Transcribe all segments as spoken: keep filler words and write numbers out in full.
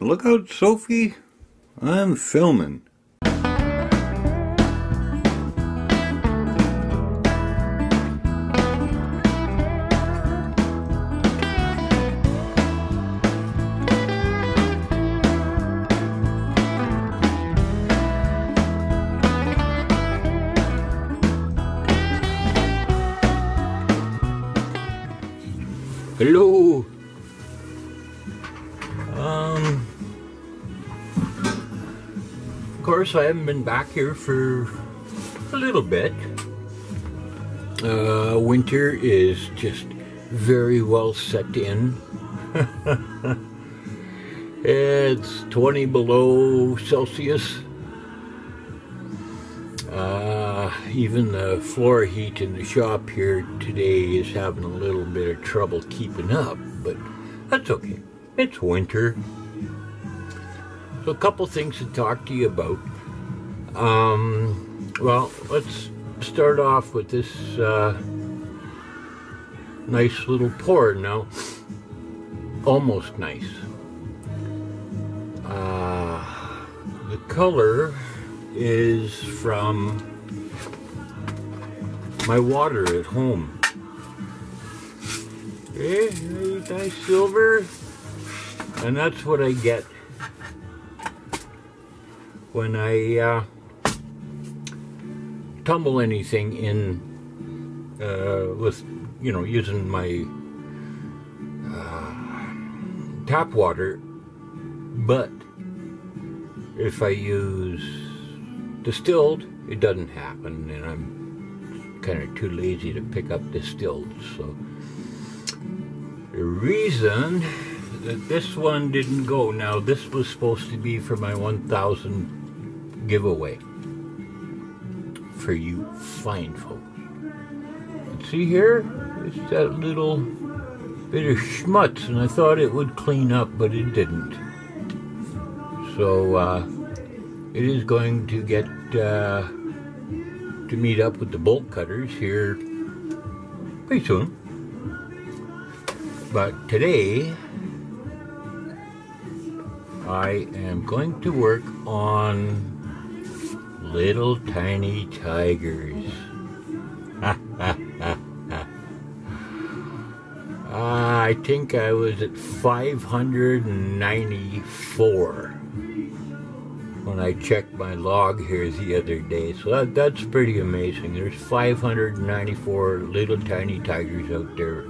Look out, Sophie. I'm filming. Hello. Um, of course, I haven't been back here for a little bit. Uh, winter is just very well set in. It's twenty below Celsius. Uh, even the floor heat in the shop here today is having a little bit of trouble keeping up, but that's okay. It's winter. So a couple things to talk to you about. Um, well, let's start off with this uh, nice little pour now. Almost nice. Uh, the color is from my water at home. Okay, nice silver, and that's what I get when I uh, tumble anything in uh, with, you know, using my uh, tap water. But if I use distilled, it doesn't happen, and I'm kind of too lazy to pick up distilled. So the reason that this one didn't go, now this was supposed to be for my one thousand giveaway for you fine folks. See here, it's that little bit of schmutz, and I thought it would clean up, but it didn't. So uh, it is going to get Uh, to meet up with the bolt cutters here pretty soon. But today I am going to work on little tiny tigers. I think I was at five hundred ninety-four when I checked my log here the other day, so that, that's pretty amazing. There's five hundred ninety-four little tiny tigers out there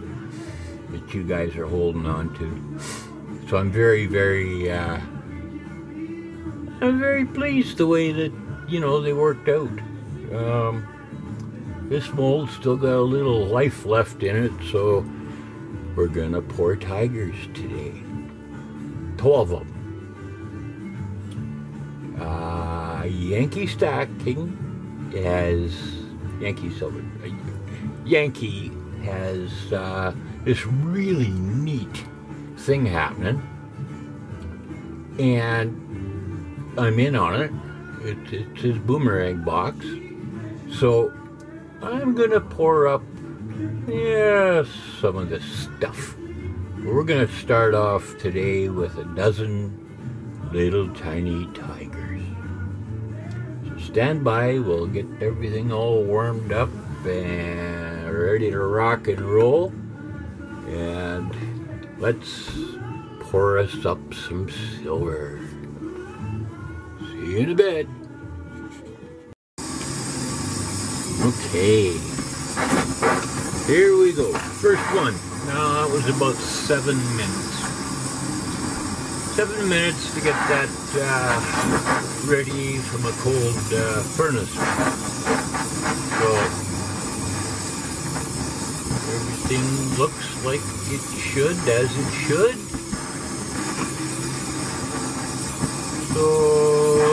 that you guys are holding on to. So I'm very, very, uh, I'm very pleased the way that, you know, they worked out. Um, this mold's still got a little life left in it, so we're gonna pour tigers today. twelve of them. Uh, Yankee stacking has Yankee silver. Uh, Yankee has uh, this really neat thing happening, and I'm in on it. It's, it's his boomerang box, so I'm gonna pour up yeah some of this stuff. We're gonna start off today with a dozen little tiny tigers. So stand by, we'll get everything all warmed up and ready to rock and roll, and let's pour us up some silver. See you in a bit. Okay, here we go. First one. Now that was about seven minutes. Seven minutes to get that uh, ready from a cold uh, furnace. So everything looks like it should, as it should. So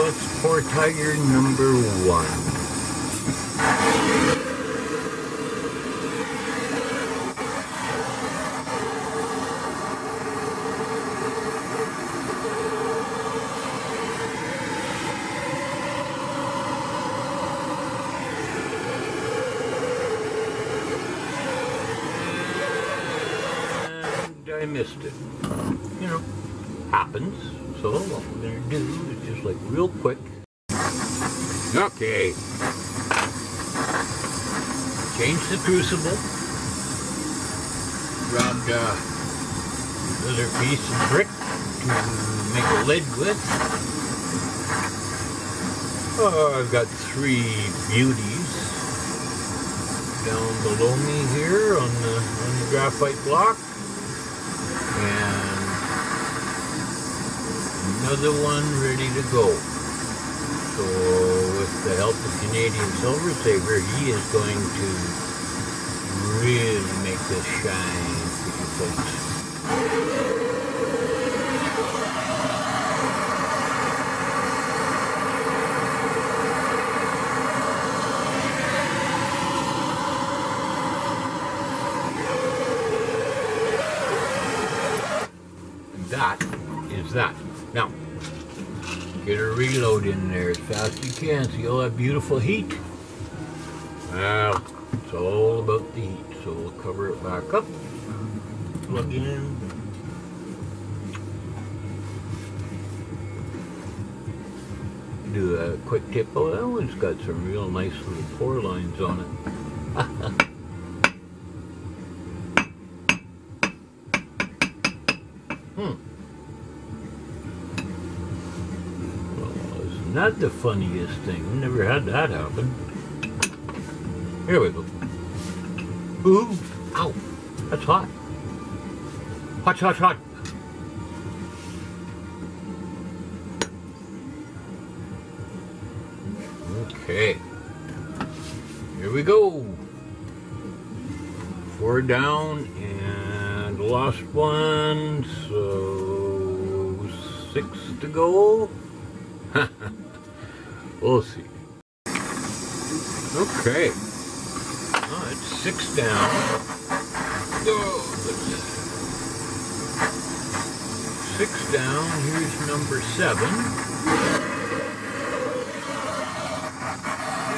let's pour tiger number one. I missed it. You know, happens. So So all I'm going to do is just like real quick. Okay. Change the crucible. Round uh, another piece of brick to make a lid with. Oh, I've got three beauties down below me here on the, on the graphite block. And another one ready to go. So with the help of Canadian Silver Saver, he is going to really make this shine for you folks. And that is that. Now, get a reload in there as fast as you can. See all that beautiful heat? Well, it's all about the heat. So we'll cover it back up. Plug in. Do a quick tip. Oh, that one's got some real nice little pore lines on it. Not the funniest thing. Never had that happen. Here we go. Ooh, ow, that's hot. Hot, hot, hot. Okay. Here we go. Four down and lost one, so six to go. We'll see. Okay. Oh, it's six down. Oh, six down. Here's number seven.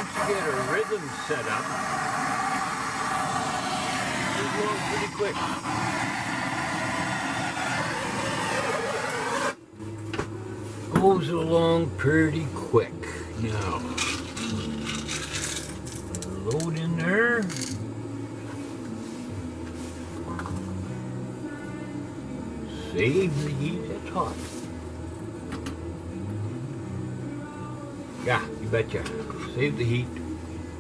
Let's get a rhythm set up. We're going pretty quick. Goes along pretty quick. Now, load in there. Save the heat, it's hot. Yeah, you betcha. Save the heat.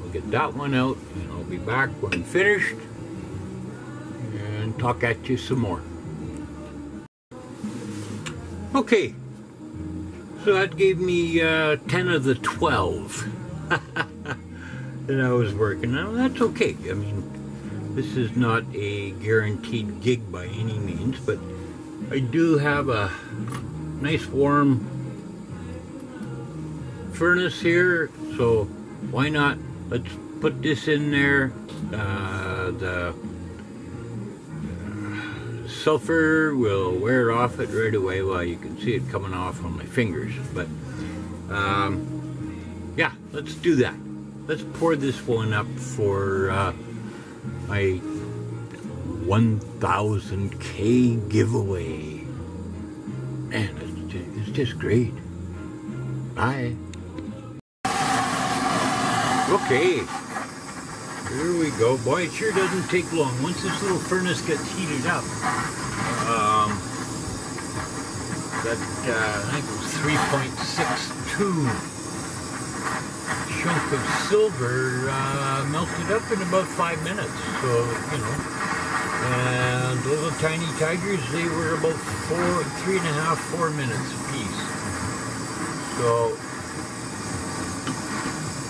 We'll get that one out and I'll be back when I'm finished and talk at you some more. Okay. So that gave me uh, ten of the twelve that I was working on. That's okay. I mean, this is not a guaranteed gig by any means, but I do have a nice warm furnace here, so why not? Let's put this in there. Uh, the sulfur will wear off it right away. Well, you can see it coming off on my fingers, but um, yeah, let's do that. Let's pour this one up for uh, my one thousand K giveaway. Man, it's just, it's just great. Bye. Okay. Here we go. Boy, it sure doesn't take long. Once this little furnace gets heated up, um, that, uh, I think it was three point six two chunk of silver uh, melted up in about five minutes. So, you know, and little tiny tigers, they were about four, three and a half, four minutes apiece. So,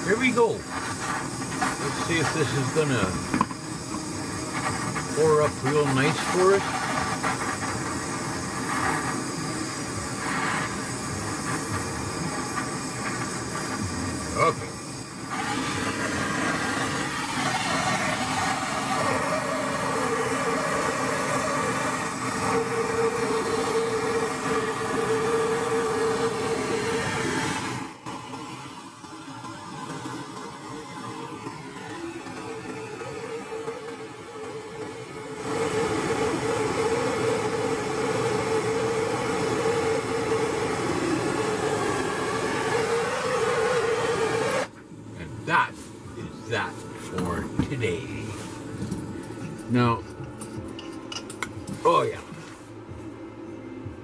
here we go. Let's see if this is gonna pour up real nice for us. Okay. today. No. Oh yeah.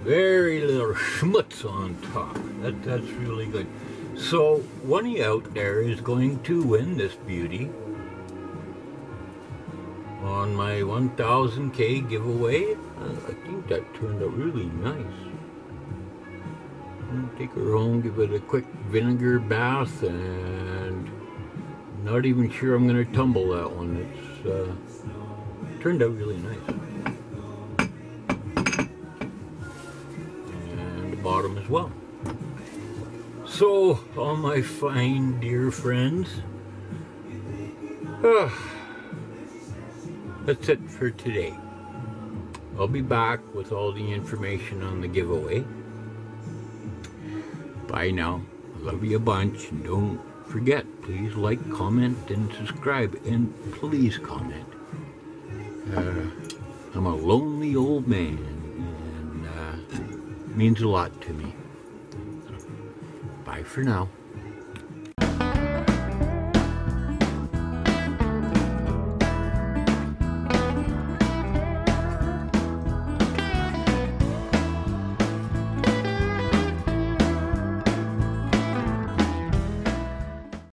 Very little schmutz on top. That, that's really good. So one of you out there is going to win this beauty on my one thousand K giveaway. I think that turned out really nice. I'll take her home, give it a quick vinegar bath, and I'm not even sure I'm going to tumble that one. It's uh, turned out really nice. Bottom as well. So all my fine dear friends, uh, that's it for today. I'll be back with all the information on the giveaway. Bye now. Love you a bunch, and don't forget, please like, comment and subscribe, and please comment. uh, I'm a lonely old man. Means a lot to me. Bye for now.